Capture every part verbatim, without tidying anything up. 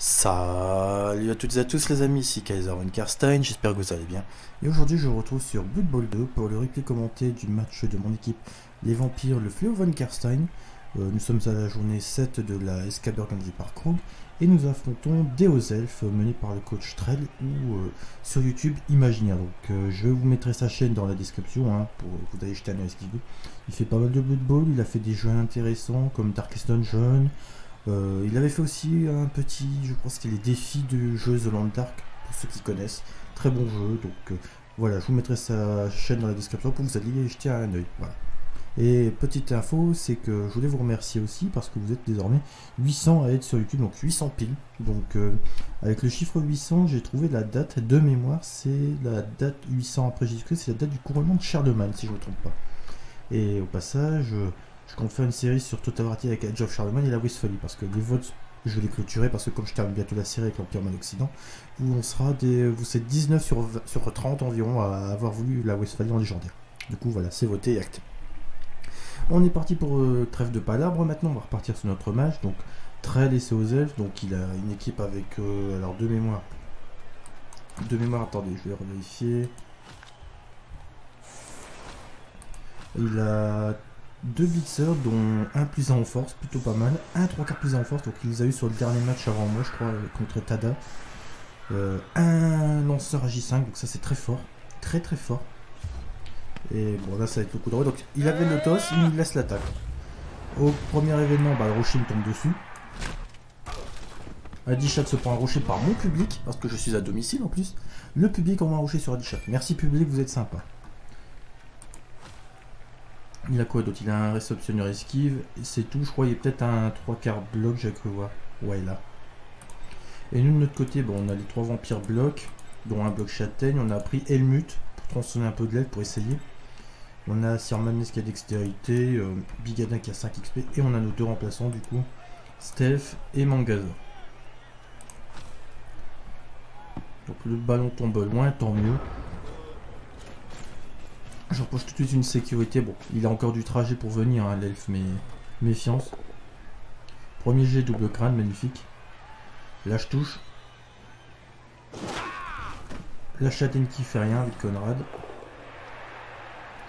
Salut à toutes et à tous les amis, ici Kaiser Von Carstein, j'espère que vous allez bien. Et aujourd'hui je vous retrouve sur Blood Bowl deux pour le replay commenté du match de mon équipe Les Vampires, le Fléau Von Carstein. Euh, nous sommes à la journée sept de la S K B organisée par Krogg et nous affrontons des hauts elfes menés par le coach Trell ou euh, sur YouTube E-Maginaire. Donc euh, je vous mettrai sa chaîne dans la description hein, pour que vous ayez jeter un œil à ce qu'il fait. Il fait pas mal de Blood Bowl, il a fait des jeux intéressants comme Darkest Dungeon. Euh, il avait fait aussi un petit, je crois que c'était les défis de jeux The Land Dark, pour ceux qui connaissent. Très bon jeu, donc euh, voilà, je vous mettrai sa chaîne dans la description pour que vous alliez jeter un œil. Voilà. Et petite info, c'est que je voulais vous remercier aussi parce que vous êtes désormais huit cents à être sur YouTube, donc huit cents piles. Donc euh, avec le chiffre huit cents, j'ai trouvé la date de mémoire, c'est la date huit cents après Jésus-Christ, c'est la date du couronnement de Charlemagne, si je ne me trompe pas. Et au passage... Euh, Je compte faire une série sur Total Warty avec Age of Charlemagne et la Westphalie parce que les votes je les clôturerai parce que comme je termine bientôt la série avec l'Empire Mal-Occident, où on sera des. Vous êtes dix-neuf sur, sur trente environ à avoir voulu la Westphalie en légendaire. Du coup voilà, c'est voté et acté. On est parti pour euh, Trèfle de Palabre, maintenant on va repartir sur notre match. Donc Trell et ses hauts elfes, donc il a une équipe avec euh, alors deux mémoires. Deux mémoires, attendez, je vais revérifier. Il a. Deux blitzers dont un plus un en force, plutôt pas mal, un trois quarts plus un en force, donc il les a eu sur le dernier match avant moi je crois, contre Tada, euh, un lanceur à J cinq, donc ça c'est très fort, très très fort, et bon là ça va être le coup de droit, donc il avait le toss, il nous laisse l'attaque. Au premier événement, bah, le rocher me tombe dessus, Adichat se prend un rocher par mon public, parce que je suis à domicile en plus, le public envoie un rocher sur Adichat, merci public, vous êtes sympa. Il a quoi d'autre? Il a un réceptionneur esquive, c'est tout, je crois, il y a peut-être un trois quarts bloc, j'ai cru voir. Ouais, là. Et nous, de notre côté, bon, on a les trois vampires blocs, dont un bloc châtaigne, on a pris Helmut, pour transonner un peu de l'aide, pour essayer. On a Sir Manes qui a dextérité, euh, Bigadin qui a cinq X P, et on a nos deux remplaçants, du coup, Steph et Mangazor. Donc le ballon tombe loin, tant mieux. Je reproche tout de suite une sécurité. Bon, il a encore du trajet pour venir, hein, l'elfe, mais méfiance. Premier jet, double crâne, magnifique. Là, je touche. La châtaigne qui fait rien avec Conrad.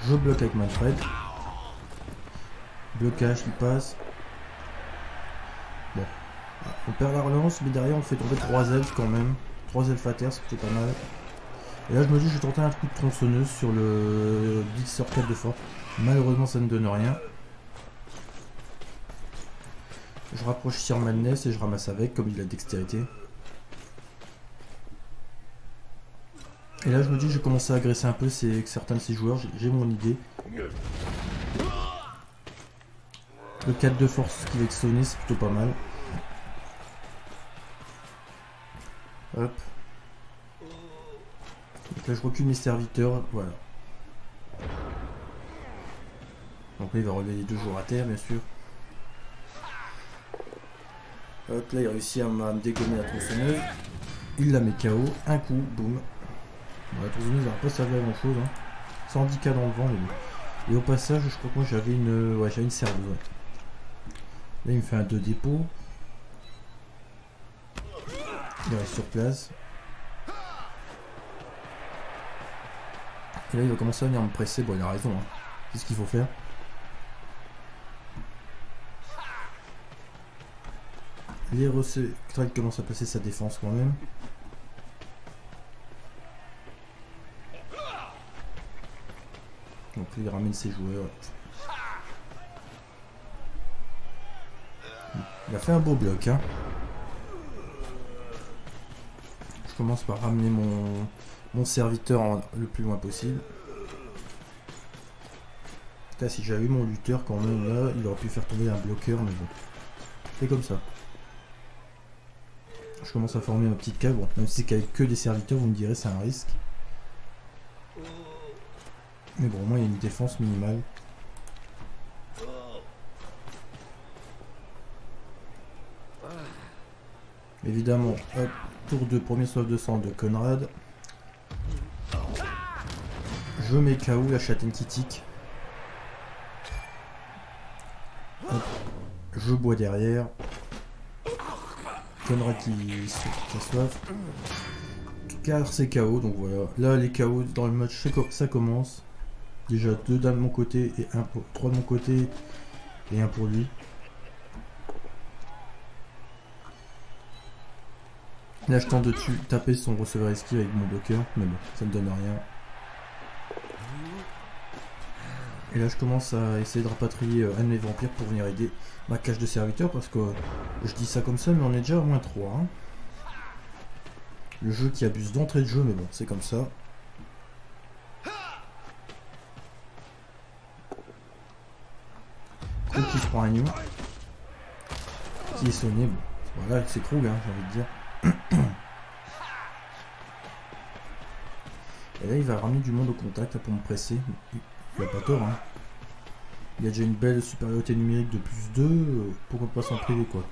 Je bloque avec Manfred. Blocage, il passe. Bon, on perd la relance, mais derrière, on fait tomber trois elfes quand même. trois elfes à terre, c'est plutôt pas mal. Et là je me dis je vais tenter un coup de tronçonneuse sur le blitzer quatre de force. Malheureusement ça ne donne rien. Je rapproche Sir Madness et je ramasse avec comme il a dextérité. Et là je me dis je vais commencer à agresser un peu ces, certains de ces joueurs, j'ai mon idée. Le quatre de force qui va sonner c'est plutôt pas mal. Hop. Donc là je recule mes serviteurs, voilà. Donc là il va relever les deux jours à terre bien sûr. Hop là il réussit à, à me dégommer la tronçonneuse. Il la met K O, un coup, boum. Bon, la tronçonneuse n'a pas servi à grand chose. Hein. cent dix K dans le vent les deux. Et au passage je crois que moi j'avais une. Ouais j'avais une serveuse. Ouais. Là il me fait un deux dépôt. Il reste sur place. Et là il va commencer à venir me presser, bon il a raison, hein. C'est ce qu'il faut faire. Les recyclades commencent à placer sa défense quand même. Donc il ramène ses joueurs. Il a fait un beau bloc hein. Je commence par ramener mon... Mon serviteur en, le plus loin possible. Putain, si j'avais eu mon lutteur quand même là, il aurait pu faire tomber un bloqueur, mais bon. C'est comme ça. Je commence à former ma petite cave. Bon, même si c'est qu'avec que des serviteurs, vous me direz c'est un risque. Mais bon, au moins il y a une défense minimale. Évidemment, hop, tour de premier soif de sang de Conrad. Je mets K O la châtaigne qui tique. Hop. Je bois derrière. conneries qui, qui soif. Car c'est K O, donc voilà. Là, les K O dans le match, ça commence. Déjà deux dames de mon côté et un pour trois de mon côté et un pour lui. Là, je tente de dessus, taper son receveur esquive avec mon bloqueur, mais bon, ça ne donne rien. Et là, je commence à essayer de rapatrier un de mes vampires pour venir aider ma cage de serviteur, parce que je dis ça comme ça, mais on est déjà à moins trois. Hein. Le jeu qui abuse d'entrée de jeu, mais bon, c'est comme ça. Krogg qui se prend un nom. Qui est sonné, bon, voilà, c'est Krogg, hein, j'ai envie de dire. Et là il va ramener du monde au contact pour me presser. Il a pas tort hein. Il a déjà une belle supériorité numérique de plus deux, pourquoi pas s'en priver quoi.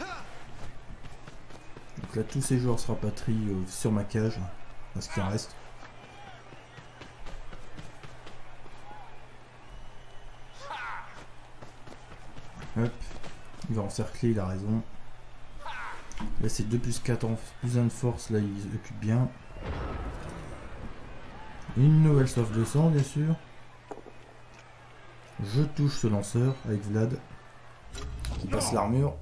Donc là tous ces joueurs se rapatrient sur ma cage, à ce qu'il reste. Hop, il va encercler, il a raison. Là c'est deux plus quatre en plus un de force, là il occupe bien. Une nouvelle soif de sang bien sûr. Je touche ce lanceur avec Vlad. Qui passe l'armure.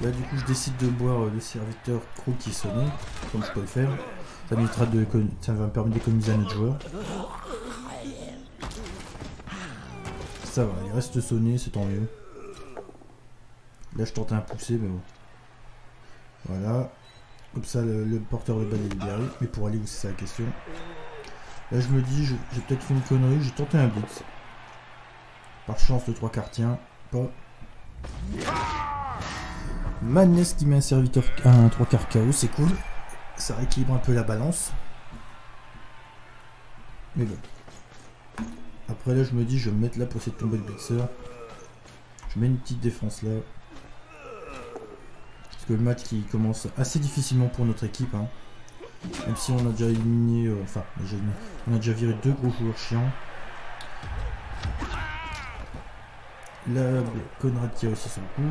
Là du coup je décide de boire le serviteur Krogg qui est sonné, comme je peux le faire. Ça, de, ça va me permettre d'économiser un autre joueur. Ça va, il reste sonné, c'est tant mieux. Là je tente un poussé mais bon. Voilà. Comme ça le, le porteur de balle est libéré. Mais pour aller où c'est ça la question. Là je me dis, j'ai peut-être fait une connerie, j'ai tenté un blitz. Par chance le trois quarts tient. Pas. Madness qui met un serviteur un trois quarts K O, c'est cool. Ça rééquilibre un peu la balance. Mais bon. Après là je me dis je vais me mettre là pour essayer de tomber le blitzer. Je mets une petite défense là. Parce que le match qui commence assez difficilement pour notre équipe. Hein. Même si on a déjà éliminé. Euh, enfin, on a déjà viré deux gros joueurs chiants. Là, Conrad tire aussi son coup.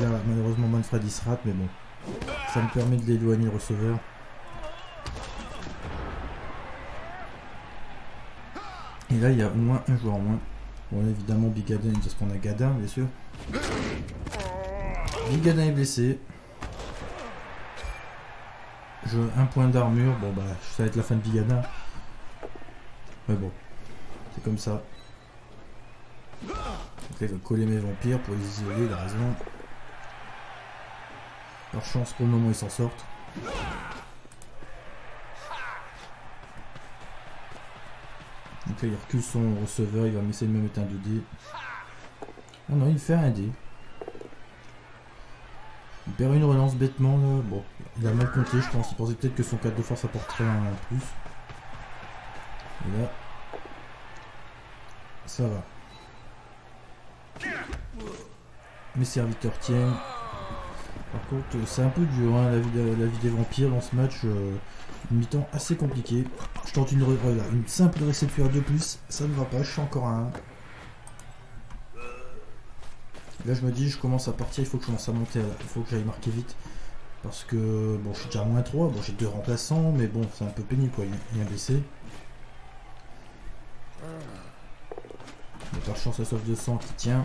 Là, malheureusement, Manfred il se rate, mais bon. Ça me permet de l'éloigner le receveur. Et là, il y a au moins un joueur en moins. Bon, là, évidemment, Bigadin, parce qu'on a Gadin, bien sûr. Bigadin est blessé. Je un point d'armure. Bon, bah, ça va être la fin de Bigadin. Mais bon, c'est comme ça. Donc, là, il va coller mes vampires pour les isoler, il a raison. Par chance, pour le moment, ils s'en sortent. Donc là, il recule son receveur, il va essayer de me mettre un deux dés. Oh non, il fait un dé. Il perd une relance bêtement là. Bon, il a mal compté, je pense. Il pensait peut-être que son quatre de force apporterait un plus. Et là, ça va. Mes serviteurs tiennent. Par contre, c'est un peu dur hein, la, vie de, la vie des vampires dans ce match. Euh, une mi-temps assez compliquée. Je tente une, voilà, une simple réception à deux plus, ça ne va pas, je suis encore à un. Là je me dis je commence à partir, il faut que je commence à monter, il faut que j'aille marquer vite. Parce que bon je suis déjà à moins trois, bon j'ai deux remplaçants, mais bon c'est un peu pénible quoi, il est blessé. Mais par chance la soif de sang qui tient.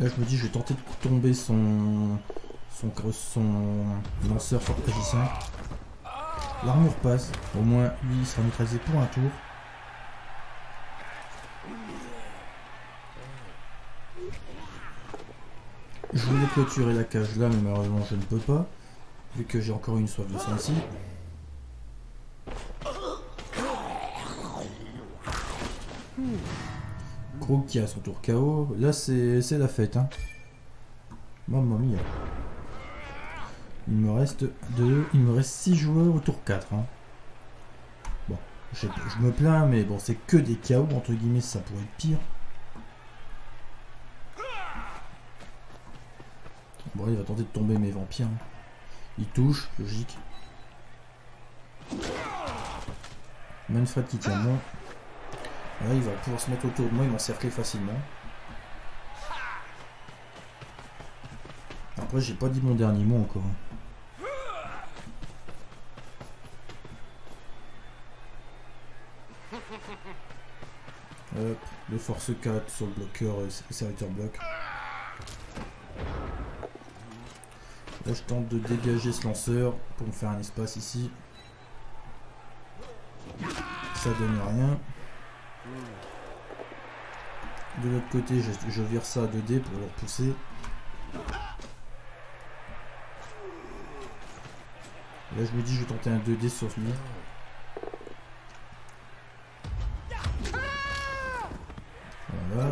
Là je me dis je vais tenter de tomber son. Son, son lanceur fort magicien. L'armure passe. Au moins lui il sera neutralisé pour un tour. Je voulais clôturer la cage là mais malheureusement je ne peux pas. Vu que j'ai encore une soif de sang ici. Krogg qui a son tour K O. Là c'est la fête hein. Mamma mia. Il me reste deux, il me reste six joueurs au tour quatre. Hein. Bon, je, je me plains, mais bon, c'est que des K O entre guillemets, ça pourrait être pire. Bon, il va tenter de tomber mes vampires. Hein. Il touche, logique. Même Fred qui tient bon. Là, il va pouvoir se mettre autour de moi, il m'encercler facilement. Après, j'ai pas dit mon dernier mot encore. Hop, le force quatre sur le bloqueur, le serviteur bloc. Là, je tente de dégager ce lanceur pour me faire un espace ici. Ça donne rien. De l'autre côté, je, je vire ça à deux dés pour le repousser. Là, je me dis, je vais tenter un deux dés sur ce mur. Voilà.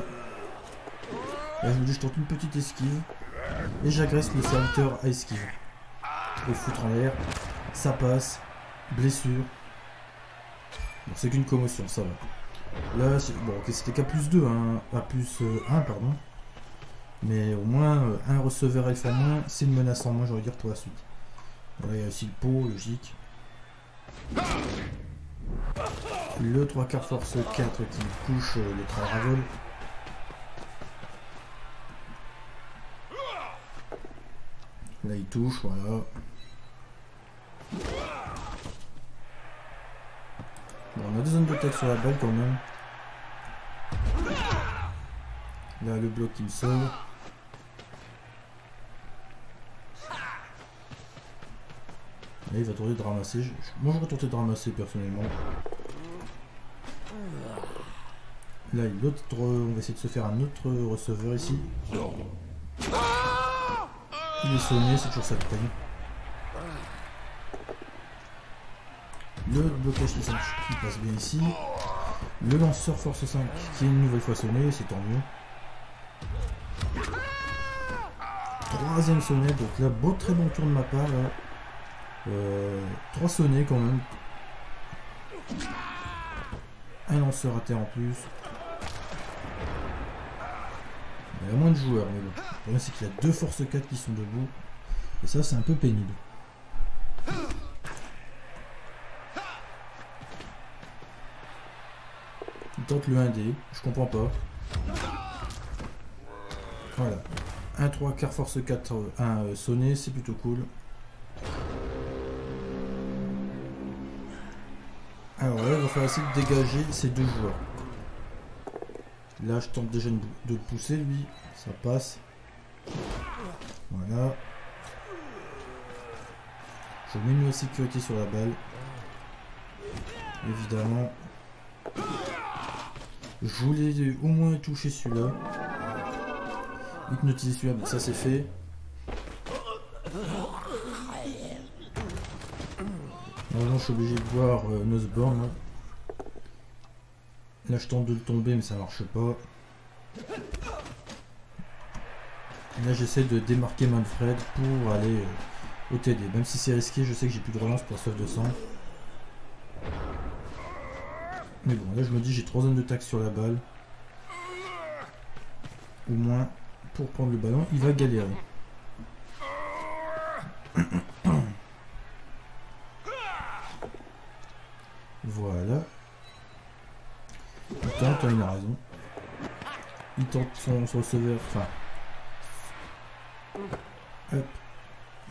Là, je me dis, je tente une petite esquive. Et j'agresse le serviteur à esquive. Le foutre en l'air. Ça passe. Blessure. Bon, c'est qu'une commotion, ça va. Là, bon, ok, c'était qu'à plus deux, hein. À plus euh, un, pardon. Mais au moins, euh, un receveur elfe en moins, c'est une menace en moins, j'aurais dire, pour la suite. Voilà, il y a aussi le pot, logique. Le trois quarts force quatre qui couche euh, le train ravol. Là, il touche, voilà. Bon, on a des zones de tête sur la balle quand même. Là, le bloc qui me sauve. Là, il va tenter de ramasser. Moi, j'aurais tenté de ramasser personnellement. Là, l'autre, on va essayer de se faire un autre receveur ici. Il est sonné, c'est toujours ça de peine. Le blocage qui passe bien ici. Le lanceur force cinq qui est une nouvelle fois sonné, c'est tant mieux. Troisième sonnet, donc là, beau très bon tour de ma part. Là. Euh, trois sonnets quand même. Un lanceur à terre en plus. Il y a moins de joueurs, mais bon. Le problème c'est qu'il y a deux forces quatre qui sont debout. Et ça, c'est un peu pénible. Tente le un dé, je comprends pas. Voilà, un trois quarts force quatre, un sonné, c'est plutôt cool. Alors là, il va falloir essayer de dégager ces deux joueurs. Là, je tente déjà de pousser lui, ça passe. Voilà. Je mets une sécurité sur la balle. Évidemment. Je voulais au moins toucher celui-là. Hypnotiser celui-là, ben ça c'est fait. Normalement je suis obligé de boire euh, Nosborn. Là je tente de le tomber mais ça marche pas. Et là j'essaie de démarquer Manfred pour aller euh, au T D. Même si c'est risqué, je sais que j'ai plus de relance pour sauve de sang. Mais bon, là je me dis j'ai trois zones de taxe sur la balle. Au moins, pour prendre le ballon, il va galérer. Voilà. Il tente, il a raison. Il tente son, son receveur, enfin... Hop.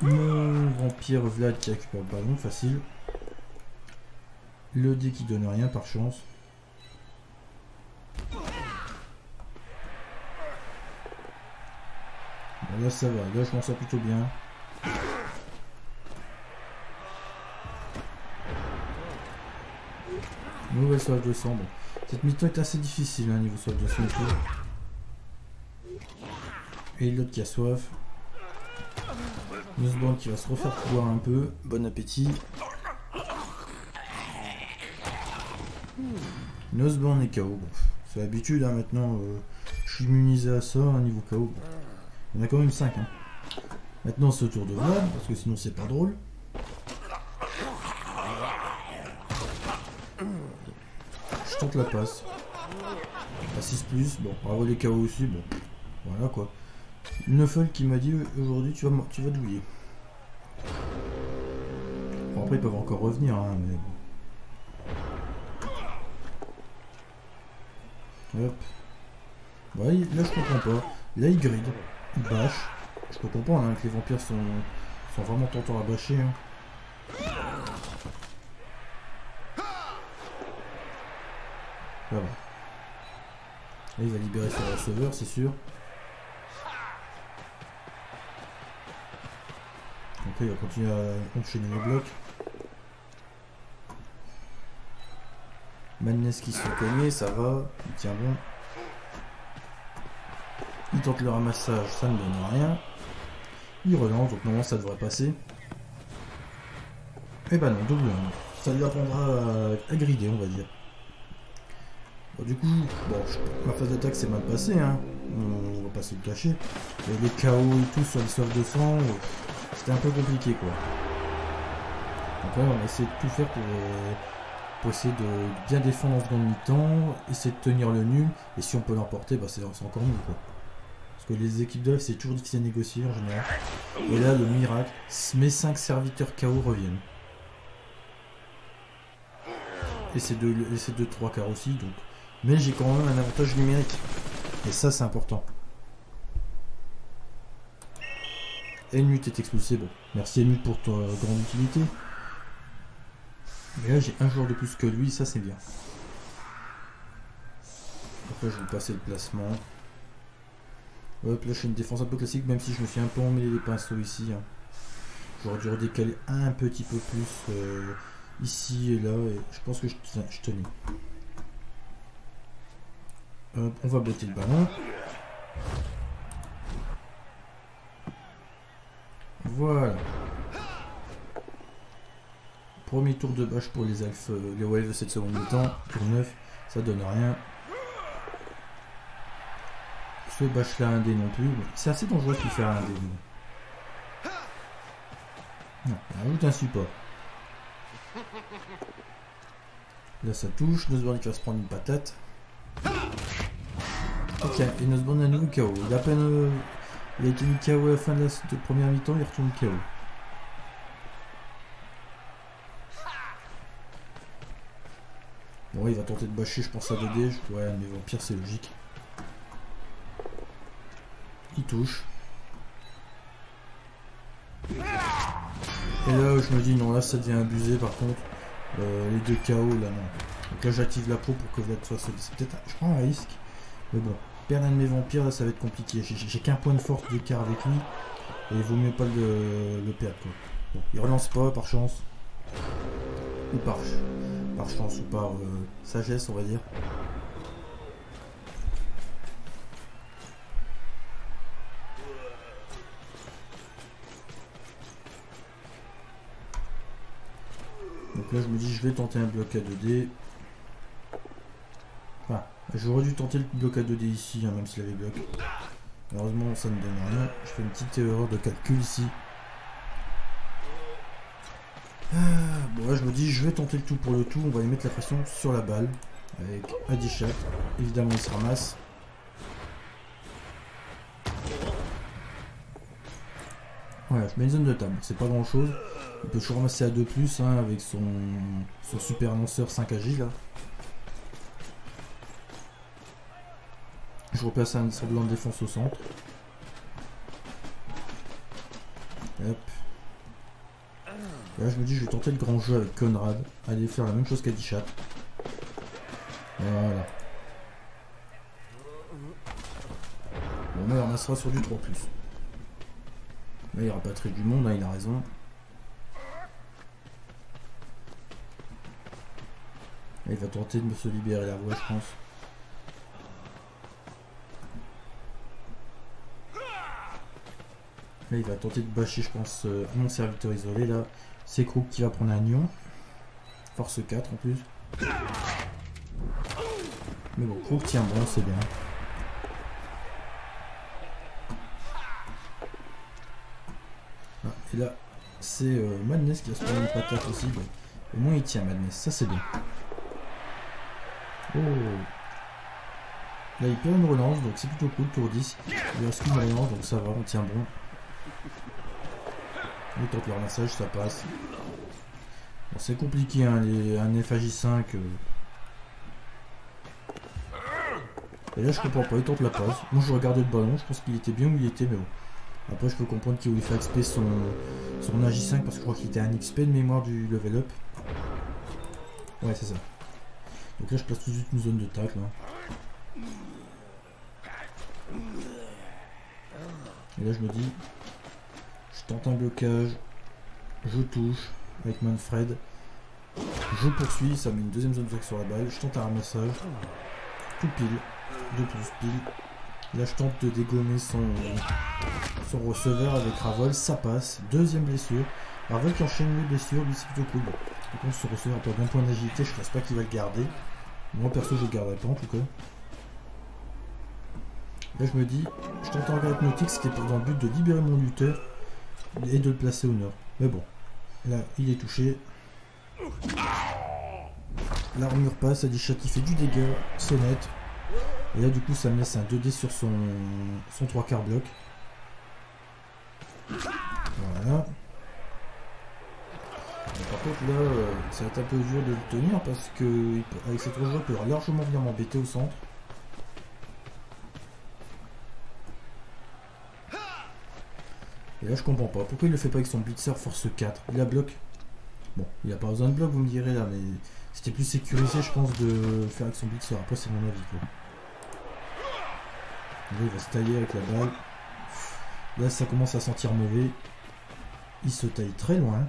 Mon vampire Vlad qui récupère le ballon, facile. Le dé qui donne rien par chance. Bon, là ça va, là je m'en sors plutôt bien. Nouvelle soif de sang. Bon. Cette mi-temps est assez difficile hein, niveau soif de sang. Et l'autre qui a soif. Nosborn qui va se refaire pouvoir un peu. Bon appétit. Nosborn et K O, bon, c'est l'habitude hein, maintenant, euh, je suis immunisé à ça, hein, niveau K O, bon. Il y en a quand même cinq. Hein. Maintenant c'est au tour de Vlad, parce que sinon c'est pas drôle. Je tente la passe. À six plus, bon, bravo les K O aussi, bon, voilà quoi. Neufel qui m'a dit aujourd'hui tu vas, tu vas douiller. Bon, après ils peuvent encore revenir, hein, mais bon. Hop. Ouais, là je comprends pas. Là il grille, il bâche. Je peux comprendre hein, que les vampires sont, sont vraiment tentants à bâcher. Hein. Voilà. Là il va libérer son receveur, c'est sûr. Donc là il va continuer à enchaîner les blocs. Madness qui se fait cogner, ça va, il tient bon. Il tente le ramassage, ça ne donne rien. Il relance, donc normalement ça devrait passer. Et bah non, double un. Ça lui apprendra à, à grider, on va dire. Bon, du coup, bon, ma phase d'attaque c'est mal passé, hein. On va pas se le cacher. Il y a des K O et tout sur les soifs de sang. C'était un peu compliqué quoi. Donc là on va essayer de tout faire pour... Euh, pour essayer de bien défendre en seconde mi-temps, essayer de tenir le nul, et si on peut l'emporter, bah c'est encore mieux quoi. Parce que les équipes de live, c'est toujours difficile à négocier en général. Et là, le miracle, mes cinq serviteurs K O reviennent. Et c'est deux trois quarts aussi, donc. Mais j'ai quand même un avantage numérique. Et ça, c'est important. Helmut est expulsé, bon. Merci Helmut pour ta grande utilité. Mais là j'ai un joueur de plus que lui, ça c'est bien. Après je vais passer le placement. Hop, là je fais une défense un peu classique, même si je me suis un peu emmêlé les pinceaux ici. Hein. J'aurais dû redécaler un petit peu plus euh, ici et là, et je pense que je, tiens, je tenais. Hop, on va bloquer le ballon. Voilà. Premier tour de bâche pour les elfes, les Wolves cette seconde mi-temps, tour neuf, ça donne rien. Ce bâche là un dé non plus, c'est assez dangereux qu'il fait un dé. Non, on rajoute un support. Là ça touche, Nosborn qui va se prendre une patate. Ok, et Nosborn a nouveau K O. Il a à peine euh, il a été mis K O à la fin de la de première mi-temps, il retourne K O. Bon, il va tenter de bâcher, je pense à deux dés. Ouais, mais vampire, c'est logique. Il touche. Et là, je me dis, non, là, ça devient abusé, par contre. Euh, les deux K O, là, non. Donc là, j'active la pro pour que Vlad soit seul. C'est peut-être... Je prends un risque. Mais bon, perdre un de mes vampires, là, ça va être compliqué. J'ai qu'un point de force d'écart avec lui. Et il vaut mieux pas le, le perdre, quoi. Bon, il relance pas, par chance. Ou par... par chance ou par euh, sagesse on va dire. Donc là je me dis je vais tenter un bloc à deux dés. Enfin j'aurais dû tenter le bloc à deux dés ici hein, même s'il avait bloc. Malheureusement ça ne donne rien. Je fais une petite erreur de calcul ici. Ah, bon là je me dis je vais tenter le tout pour le tout, on va lui mettre la pression sur la balle avec Adishat, évidemment il se ramasse. Voilà, je mets une zone de table, c'est pas grand chose. Il peut toujours ramasser à deux plus hein, avec son, son super lanceur cinq A J là. Je replace un semblant de défense au centre. Hop. Là je me dis je vais tenter le grand jeu avec Conrad, aller faire la même chose qu'Adishat. Voilà. Bon là on ramassera sur du trois plus. Là il rapatrie du monde, hein, il a raison. Là il va tenter de me se libérer la voie je pense. Là il va tenter de bâcher je pense euh, mon serviteur isolé là. C'est Krogg qui va prendre un nion. Force quatre en plus. Mais bon, Krogg tient bon, c'est bien. Ah, et là, c'est euh, Madness qui va se prendre une patate aussi. Bon. Au moins il tient Madness, ça c'est bien. Oh. Là il perd une relance, donc c'est plutôt cool, tour dix. Il reste une relance, donc ça va, on tient bon. Il tente le ramassage, ça passe. Bon, c'est compliqué, hein, les, un F A J cinq. Euh... Et là je comprends pas, il tente la passe. Moi je regardais le ballon, je pense qu'il était bien où il était, mais bon. Après je peux comprendre qu'il voulait faire X P son, son A J cinq parce que je crois qu'il était un X P de mémoire du level up. Ouais c'est ça. Donc là je place tout de suite une zone de tacle. Hein. Et là je me dis, je tente un blocage, je touche avec Manfred, je poursuis, ça met une deuxième zone de tacle sur la balle, je tente un ramassage, tout pile, deux plus pile, là je tente de dégommer son, son receveur avec Ravol, ça passe, deuxième blessure, Ravol qui enchaîne les blessures, lui c'est plutôt cool. Je pense que ce receveur perd un point d'agilité, je pense pas qu'il va le garder, moi perso je le garderai pas en tout cas. Là je me dis, je tente un regard hypnotique, c'était dans le but de libérer mon lutteur et de le placer au nord. Mais bon, là il est touché. L'armure passe, elle dit chat qui fait du dégât, c'est net. Et là du coup ça me laisse un deux dés sur son, son trois quarts bloc. Voilà. Mais par contre là, euh, ça va être un peu dur de le tenir parce que avec ses trois joueurs, il pourra largement venir m'embêter au centre. Et là je comprends pas, pourquoi il le fait pas avec son blitzer force quatre, il la bloque. Bon, il a pas besoin de bloc vous me direz là, mais c'était plus sécurisé je pense de faire avec son blitzer, après c'est mon avis quoi. Là il va se tailler avec la balle, là ça commence à sentir mauvais, il se taille très loin.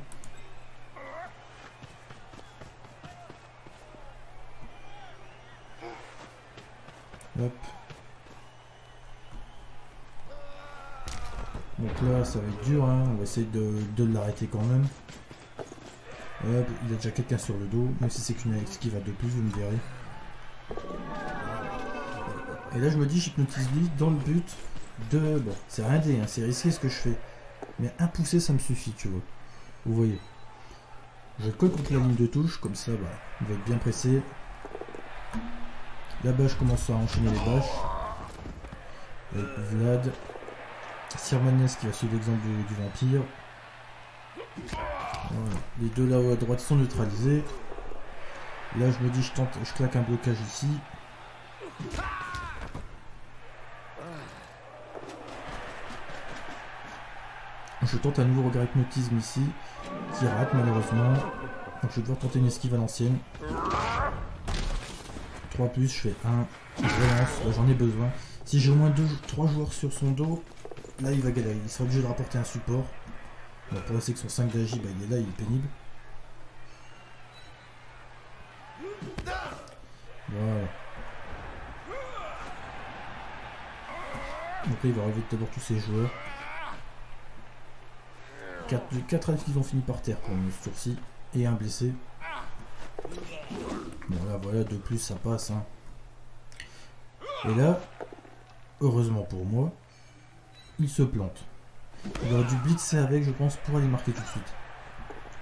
Hop. Donc là ça va être dur, hein. On va essayer de, de l'arrêter quand même. Hop, il a déjà quelqu'un sur le dos, même si c'est qu'une esquive à deux plus, vous me verrez. Et là je me dis j'hypnotise lui dans le but de... Bon, c'est rien dé, hein. C'est risqué ce que je fais. Mais un poussé ça me suffit, tu vois. Vous voyez. Je colle contre la ligne de touche, comme ça bah, il va être bien pressé. Là-bas je commence à enchaîner les bâches. Avec Vlad. Sirmanès qui va suivre l'exemple du, du vampire. Voilà. Les deux là-haut à droite sont neutralisés. Là je me dis je tente, je claque un blocage ici. Je tente un nouveau regard hypnotisme ici, qui rate malheureusement. Donc je vais devoir tenter une esquive à l'ancienne. trois plus, je fais un. Je relance, j'en ai besoin. Si j'ai au moins deux, trois joueurs sur son dos. Là il va galérer, il sera obligé de rapporter un support. Bon, pour essayer que son cinq d'agi, bah, il est là, il est pénible. Voilà. Donc là il va relever d'abord tous ses joueurs. quatre qui ont fini par terre pour ce tour-ci. Et un blessé. Bon là voilà, de plus ça passe. Hein. Et là, heureusement pour moi. Il se plante. Il aurait dû blitzer avec, je pense, pour aller marquer tout de suite.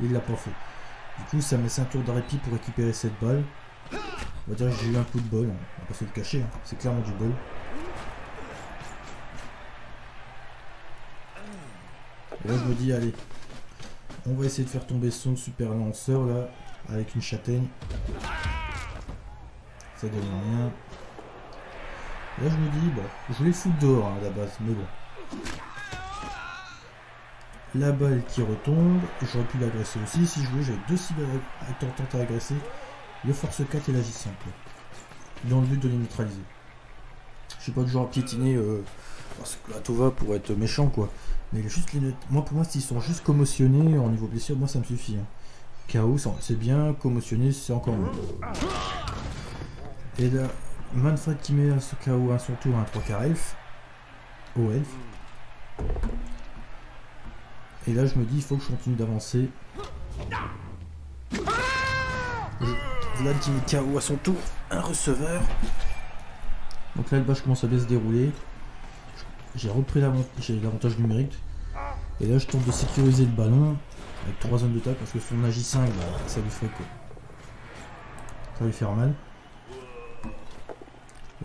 Il l'a pas fait. Du coup, ça me laisse un tour de répit pour récupérer cette balle. On va dire que j'ai eu un coup de bol. On va pas se le cacher, hein. C'est clairement du bol. Et là, je me dis, allez, on va essayer de faire tomber son super lanceur là, avec une châtaigne. Ça donne rien. Là, je me dis, bon, je voulais foutre dehors hein, à la base, mais bon. La balle qui retombe, j'aurais pu l'agresser aussi. Si je voulais, j'avais deux cibles tentantes à agresser, le force quatre et la J cinq, dans le but de les neutraliser. Je suis pas du genre à piétiner euh, parce que la Tova pour être méchant, quoi. Mais juste les moi, pour moi, s'ils sont juste commotionnés en niveau blessure, moi ça me suffit. Hein. K O, c'est bien, commotionné, c'est encore mieux. Et là, Manfred qui met à ce K O à son tour un trois quarts elf. Au elf. Et là, je me dis, il faut que je continue d'avancer. Vlad qui met K O à son tour. Un receveur. Donc là, le bâche commence à bien se dérouler. J'ai repris l'avantage numérique. Et là, je tente de sécuriser le ballon. Avec trois zones de tacle. Parce que son A J cinq, bah, ça lui ferait quoi. Ça lui faire mal.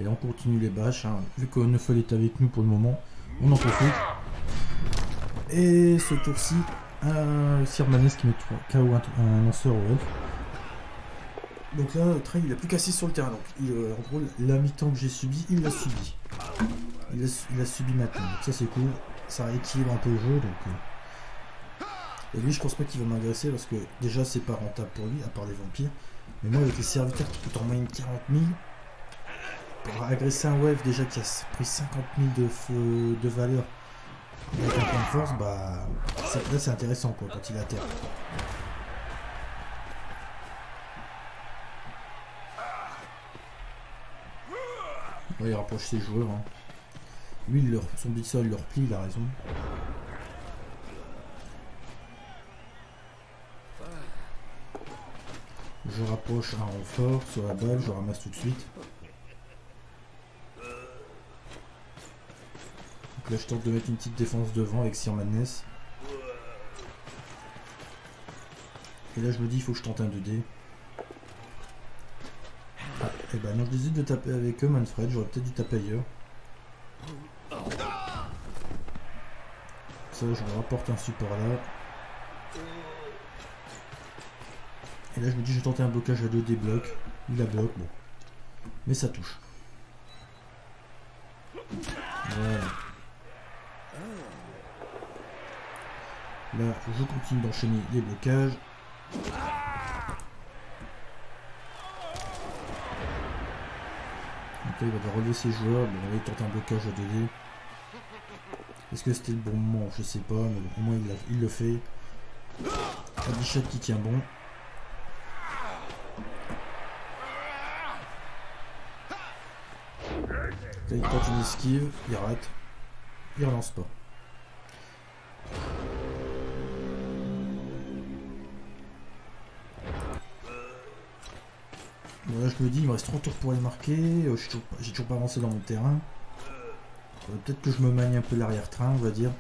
Et là, on continue les bâches. Hein. Vu que Neufel est avec nous pour le moment, on en profite. Et ce tour-ci, un Sirmanes qui met trois K O un lanceur au elf. Donc là, Trell, il a plus cassé sur le terrain. Donc, il, euh, en gros, la mi-temps que j'ai subi, il l'a subi. Il l'a subi maintenant. Donc ça, c'est cool. Ça rééquilibre un peu le jeu. Donc, euh... Et lui, je pense pas qu'il va m'agresser parce que déjà, c'est pas rentable pour lui, à part les vampires. Mais moi, avec les serviteurs qui coûtent en moyenne quarante mille, pour agresser un wave déjà qui a pris cinquante mille de, feu, de valeur avec un point de force, bah là c'est intéressant quoi quand il est à terre. Ouais, il rapproche ses joueurs. Hein. Lui, il leur, son big sol leur plie, il a raison. Je rapproche un renfort sur la balle, je ramasse tout de suite. Donc là je tente de mettre une petite défense devant avec Sir Madness. Et là je me dis il faut que je tente un deux dés. Ah, et bah non je décide de taper avec eux Manfred, j'aurais peut-être dû taper ailleurs. Ça je rapporte un support là. Et là je me dis je vais tenter un blocage à deux dés blocs. Il la bloque, bon. Mais ça touche. Voilà. Là, je continue d'enchaîner les blocages. Donc là, il va devoir relever ses joueurs. Bon, là, il tente un blocage à deux dés. Est-ce que c'était le bon moment? Je sais pas, mais au moins, il, il le fait. La bichette qui tient bon. Là, il tente une esquive. Il rate. Il relance pas. Là, je me dis, il me reste trois tours pour les marquer. J'ai toujours, toujours pas avancé dans mon terrain. Peut-être que je me manie un peu l'arrière-train, on va dire.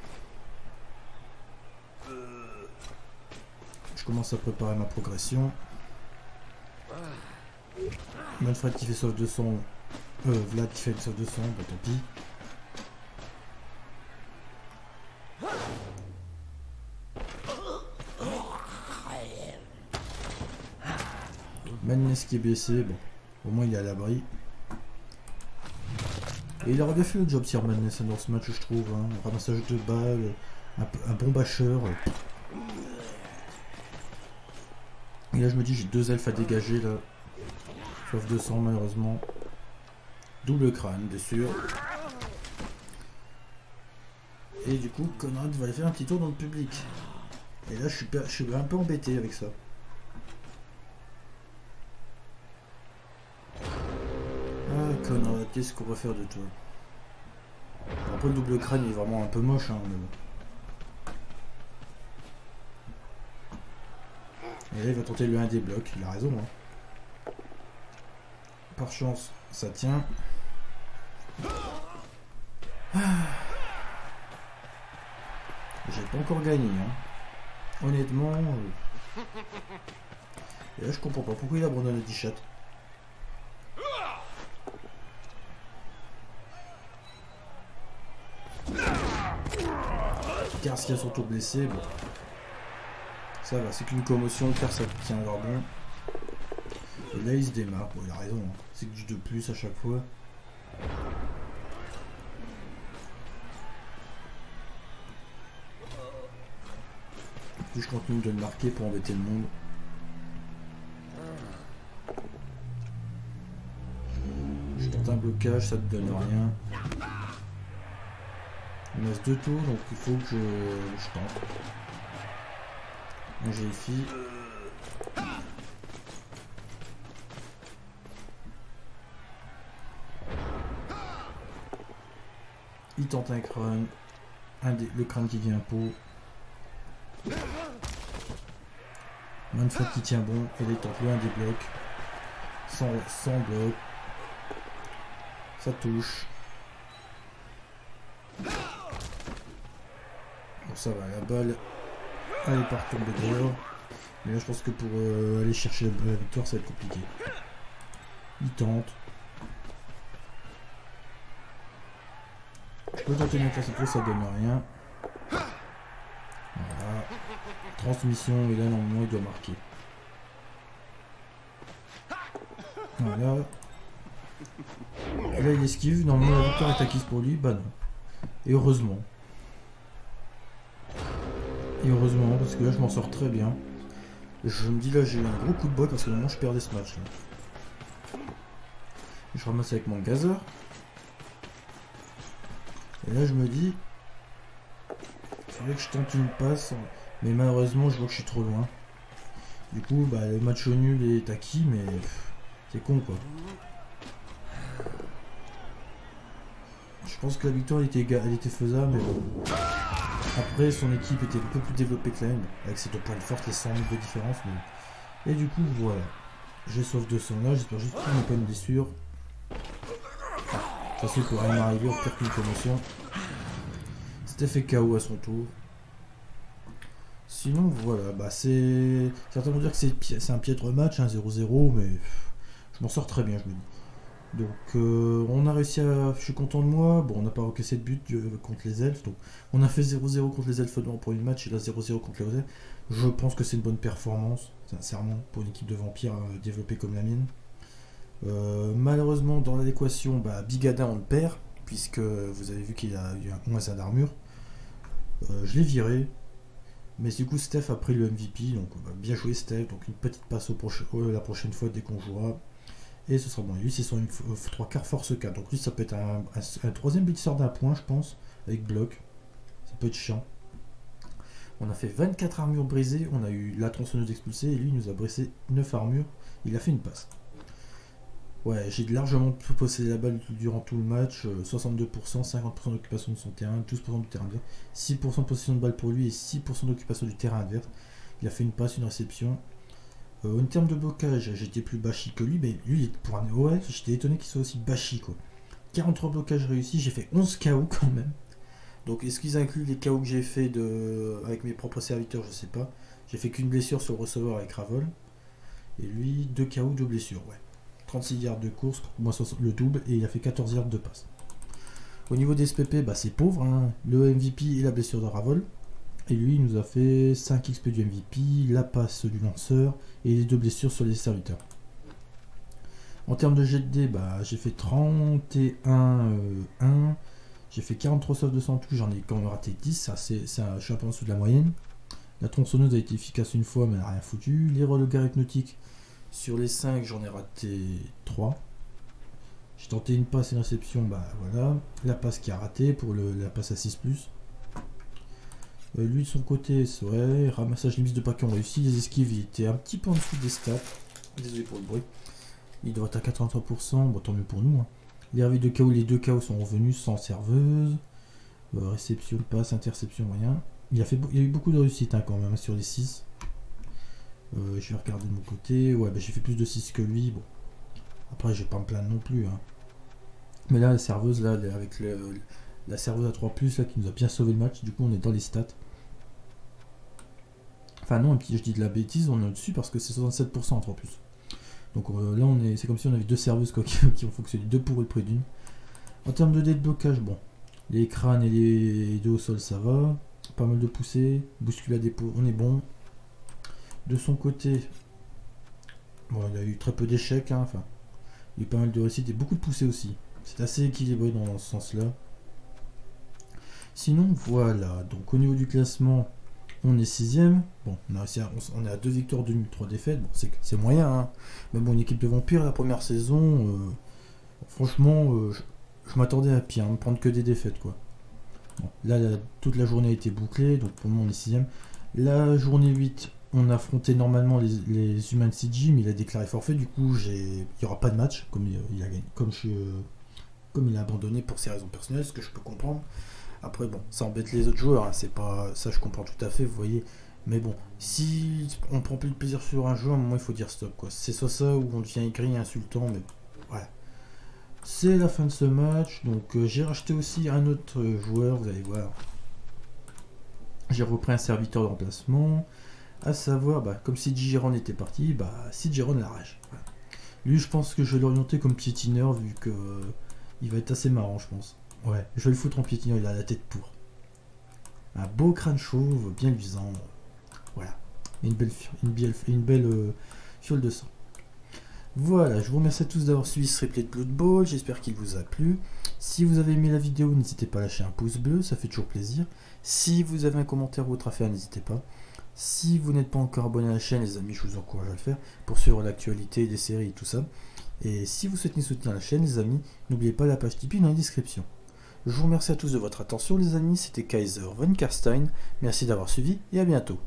Je commence à préparer ma progression. Manfred qui fait sauf de son. Euh, Vlad qui fait sauf de son, bah tant pis. Madness qui est blessé, bon, au moins il est à l'abri. Et il aurait bien fait le job, Sir Madness, dans ce match, je trouve. Hein. Un ramassage de balles, un, un bon bâcheur. Et là, je me dis, j'ai deux elfes à dégager, là. Sauf deux cents, malheureusement. Double crâne, bien sûr. Et du coup, Conrad va aller faire un petit tour dans le public. Et là, je suis, je suis un peu embêté avec ça. Qu'est-ce qu'on va faire de toi? Après le double crâne il est vraiment un peu moche hein, mais bon. Et là il va tenter le un des blocs, il a raison hein. Par chance ça tient. Ah. J'ai pas encore gagné hein. Honnêtement euh... Et là je comprends pas pourquoi il abandonne le dix chat. Cars qui a surtout blessé, bon. Ça va, c'est qu'une commotion, Cars ça tient alors bon. Et là il se démarre, bon il a raison, hein. C'est que du de plus à chaque fois. Puis je continue de le marquer pour embêter le monde. Je tente un blocage, ça te donne rien. Il me reste deux tours donc il faut que je, je tente. J'ai ici. Il tente un crâne. Un des, le crâne qui vient pot. Une fois qu'il tient bon, elle est tente loin des blocs. Sans, sans bloc. Ça touche. Ça va, la balle elle est par contre de dehors, mais là je pense que pour euh, aller chercher la, la victoire ça va être compliqué. Il tente, je peux tenter une interception, ça donne rien. Voilà, transmission, et là normalement il doit marquer. Voilà. Là, il esquive. Normalement, la victoire est acquise pour lui. Bah non. Et heureusement. Et heureusement, parce que là, je m'en sors très bien. Je me dis, là, j'ai eu un gros coup de bol parce que normalement, je perdais ce match. Là. Je ramasse avec mon gazeur. Et là, je me dis... Il faudrait que je tente une passe. Mais malheureusement, je vois que je suis trop loin. Du coup, bah, le match nul est acquis, mais... C'est con, quoi. Je pense que la victoire, elle était, elle était faisable, mais bon. Après, son équipe était un peu plus développée que la mienne, avec ses deux points de force, les cent mille de différence. Mais... Et du coup, voilà. J'ai sauvé deux cents là, j'espère juste qu'il n'y a pas une blessure. Ça c'est pour rien m'arriver, au pire qu'une commotion. C'était fait K O à son tour. Sinon, voilà, bah c'est... Certains vont dire que c'est un piètre match, un hein, zéro zéro, mais... Je m'en sors très bien, je me dis. Donc euh, on a réussi à... Je suis content de moi. Bon, on n'a pas encaissé de but euh, contre les elfes. Donc on a fait zéro zéro contre les elfes dans le premier match. Et là zéro zéro contre les elfes. Je pense que c'est une bonne performance. Sincèrement, pour une équipe de vampires euh, développée comme la mienne. Euh, malheureusement, dans l'adéquation, bah, Bigadin, on le perd. Puisque vous avez vu qu'il a eu un moins d'armure. Euh, je l'ai viré. Mais du coup, Steph a pris le M V P. Donc bah, bien joué Steph. Donc une petite passe au proche, euh, la prochaine fois dès qu'on jouera. Et ce sera bon. Lui, c'est son trois quarts force quatre. Donc lui, ça peut être un, un, un troisième buteur d'un point, je pense. Avec bloc. Ça peut être chiant. On a fait vingt-quatre armures brisées. On a eu la tronçonneuse expulsée. Et lui, il nous a brisé neuf armures. Il a fait une passe. Ouais, j'ai largement possédé la balle durant tout le match. soixante-deux pour cent, cinquante pour cent d'occupation de son terrain, douze pour cent du terrain adverse. six pour cent de possession de balle pour lui et six pour cent d'occupation du terrain adverse. Il a fait une passe, une réception. Euh, en termes de blocage, j'étais plus bashi que lui, mais lui, pour un O S, j'étais étonné qu'il soit aussi bashi, quoi. quarante-trois blocages réussis, j'ai fait onze K O quand même. Donc, est-ce qu'ils incluent les K O que j'ai fait de... avec mes propres serviteurs, je sais pas. J'ai fait qu'une blessure sur le receveur avec Ravol. Et lui, deux K O, deux blessures, ouais. trente-six yards de course, moins le double, et il a fait quatorze yards de passe. Au niveau des S P P, bah, c'est pauvre, hein. Le M V P et la blessure de Ravol. Et lui, il nous a fait cinq X P du M V P, la passe du lanceur et les deux blessures sur les serviteurs. En termes de jet de dés, bah, j'ai fait trente et un un, euh, j'ai fait quarante-trois sauf deux cents touches, j'en ai quand même raté dix, ça, ça, je suis un peu en dessous de la moyenne. La tronçonneuse a été efficace une fois mais elle n'a rien foutu. Les relevés nautiques, sur les cinq, j'en ai raté trois. J'ai tenté une passe et une réception, bah voilà. La passe qui a raté pour le, la passe à six plus. Euh, lui de son côté, c'est vrai, ramassage limite de paquets ont réussi, les esquives il était un petit peu en dessous des stats, désolé pour le bruit, il doit être à quatre-vingt-trois pour cent, bon tant mieux pour nous, hein. Les R V de K O, les deux K O sont revenus sans serveuse, euh, réception, passe, interception, rien, il a, fait, il a eu beaucoup de réussite hein, quand même, sur les six, euh, je vais regarder de mon côté, ouais bah, j'ai fait plus de six que lui, bon, après je vais pas me plaindre non plus, hein. Mais là la serveuse, là avec le, la serveuse à trois plus, là qui nous a bien sauvé le match, du coup on est dans les stats. Enfin non, je dis de la bêtise, on est au-dessus parce que c'est soixante-sept pour cent en trois plus. Donc euh, là, on est, c'est comme si on avait deux serveuses quoi, qui, qui ont fonctionné, deux pour et le prix d'une. En termes de dés de blocage, bon, les crânes et les deux au sol, ça va. Pas mal de poussées, bousculade et on est bon. De son côté, bon, il a eu très peu d'échecs, hein, enfin, il y a eu pas mal de réussites et beaucoup de poussées aussi. C'est assez équilibré dans ce sens-là. Sinon, voilà, donc au niveau du classement... On est sixième, bon, on, a réussi à, on est à deux victoires, deux nuls, trois défaites, bon, c'est moyen, hein. Mais bon, une équipe de vampires, la première saison, euh, franchement, euh, je, je m'attendais à pire, à ne prendre que des défaites, quoi. Bon, là, la, toute la journée a été bouclée, donc pour le moment, on est sixième. La journée huit, on affrontait normalement les, les Human C G, mais il a déclaré forfait, du coup, il n'y aura pas de match, comme il, il a gagné, comme, je, euh, comme il a abandonné pour ses raisons personnelles, ce que je peux comprendre. Après bon, ça embête les autres joueurs, hein, c'est pas ça je comprends tout à fait, vous voyez. Mais bon, si on prend plus de plaisir sur un jeu, à un moment il faut dire stop quoi. C'est soit ça ou on devient aigri, insultant, mais voilà. C'est la fin de ce match, donc euh, j'ai racheté aussi un autre euh, joueur, vous allez voir. J'ai repris un serviteur de remplacement, à savoir, bah, comme si Jiron était parti, bah si Jiron la rage. Voilà. Lui je pense que je vais l'orienter comme piétineur vu que euh, il va être assez marrant je pense. Ouais, je vais le foutre en piétinant, il a la tête pour. Un beau crâne chauve, bien luisant. Voilà. Et une belle, une belle, une belle euh, fiole de sang. Voilà, je vous remercie à tous d'avoir suivi ce replay de Blood Bowl, j'espère qu'il vous a plu. Si vous avez aimé la vidéo, n'hésitez pas à lâcher un pouce bleu, ça fait toujours plaisir. Si vous avez un commentaire ou autre à faire, n'hésitez pas. Si vous n'êtes pas encore abonné à la chaîne, les amis, je vous encourage à le faire pour suivre l'actualité des séries et tout ça. Et si vous souhaitez soutenir la chaîne, les amis, n'oubliez pas la page Tipeee dans la description. Je vous remercie à tous de votre attention, les amis, c'était Kaiser Von Carstein, merci d'avoir suivi et à bientôt.